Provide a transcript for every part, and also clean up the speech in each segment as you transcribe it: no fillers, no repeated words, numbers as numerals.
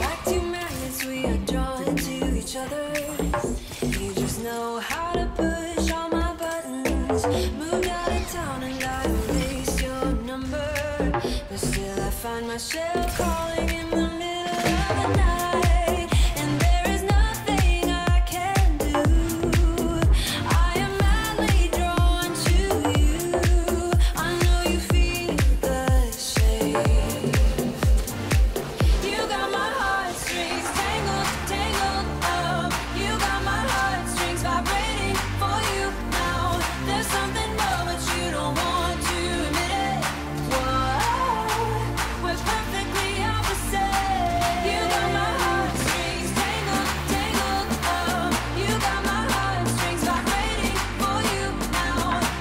Like two magnets, we are drawn to each other. You just know how to push all my buttons. Moved out of town and I erased your number, but still I find myself calling in the middle of the night. And there is nothing I can do. I am madly drawn to you. I know you feel the same. You got my heartstrings tangled, tangled up. You got my heartstrings vibrating for you now. There's something more, but you don't want to admit it. Whoa, we're perfectly opposite. You got my heartstrings tangled, tangled up. You got my heartstrings vibrating for you now.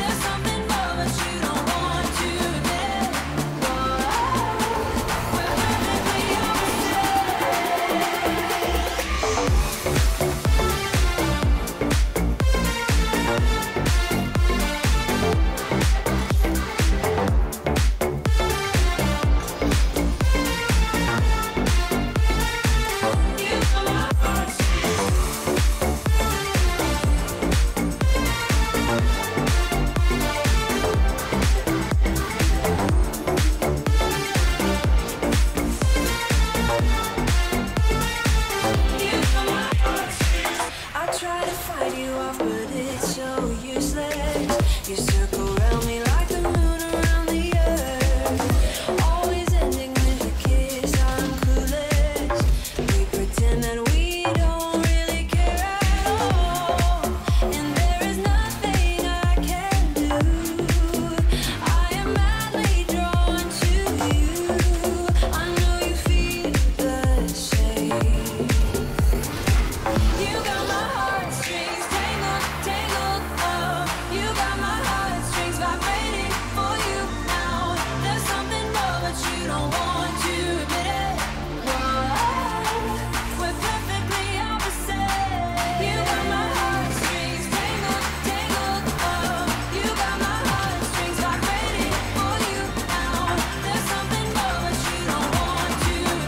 There's something more, but you don't want to admit it. Whoa, we're perfectly opposite. You circle around me like the moon around the earth, always ending with a kiss. I'm clueless. We pretend that we don't really care at all, and there is nothing I can do. I am madly drawn to you. I know you feel the same. You got my heartstrings tangled, tangled up. You got my heartstrings vibrating for you now. There's something more, but you don't want to admit it. Whoa, we're perfectly opposite. You got my heartstrings tangled, tangled up. You got my heartstrings vibrating for you now. There's something more, but you don't want to admit it. Whoa, we're perfectly opposite. What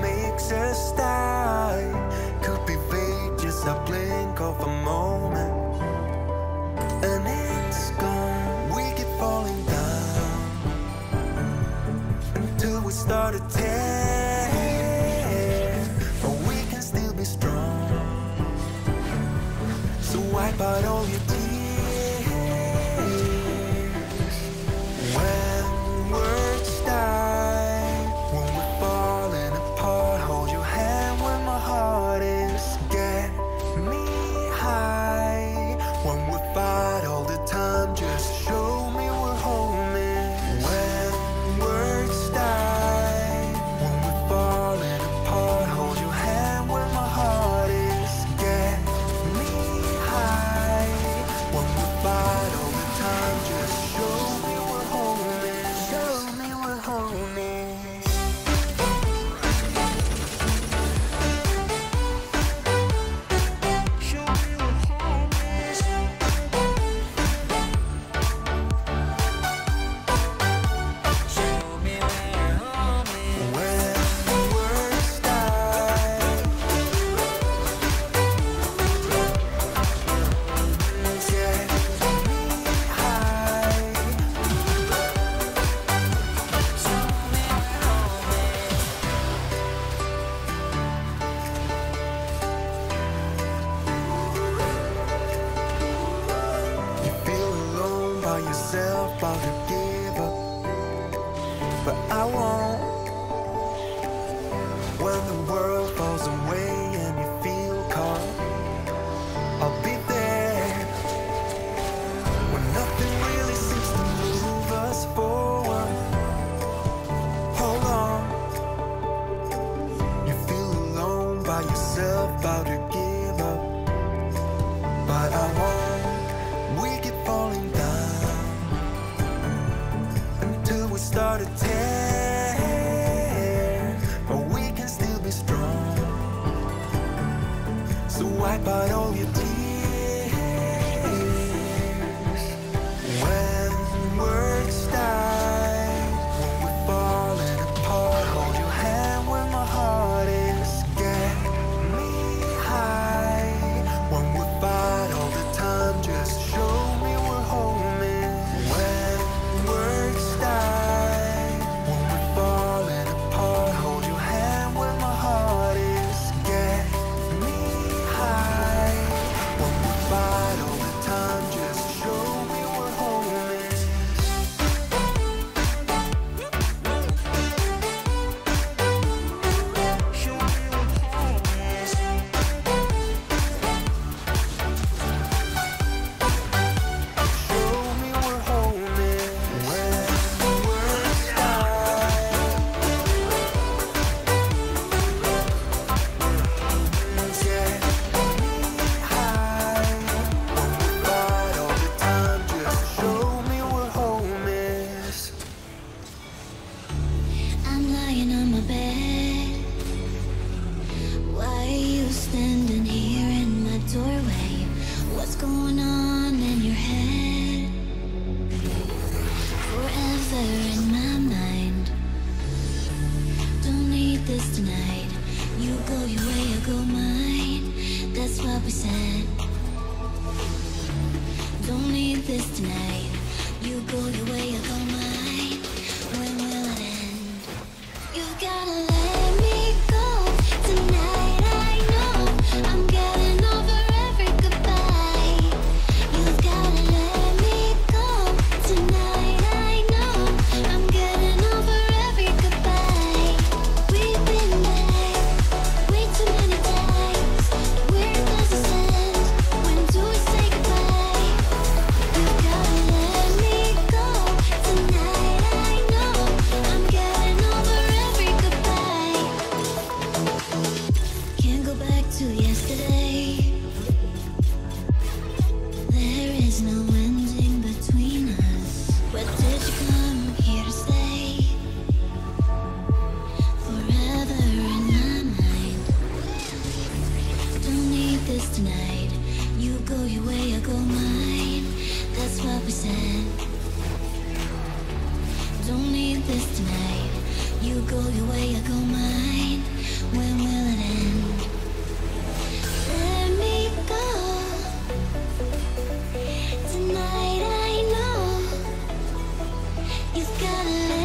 makes us die could be fate, just a blink of a moment, and it's gone. We keep falling down until we start to tear, but we can still be strong. So wipe out all your tears when words die. to give up, but I won't. When the world falls away and you feel caught, I'll be there. When nothing really seems to move us forward, hold on. You feel alone by yourself, about to give up, but I won't. Start a tear, but we can still be strong. So wipe out all your tears. When words die, when we're falling apart, hold your hand when my heart is. Get me high. When we fight all the time, just show me we're homing. When words die, standing here in my doorway. What's going on in your head? Forever in my mind. Don't need this tonight. You go your way, I go mine. That's what we said. Don't need this tonight. You go your way, I go mine. When will it end? You gotta let me go tonight. Tonight, you go your way, I go mine. That's what we said. Don't need this tonight. You go your way, I go mine. When will it end? Let me go tonight. I know you've gotta let me go.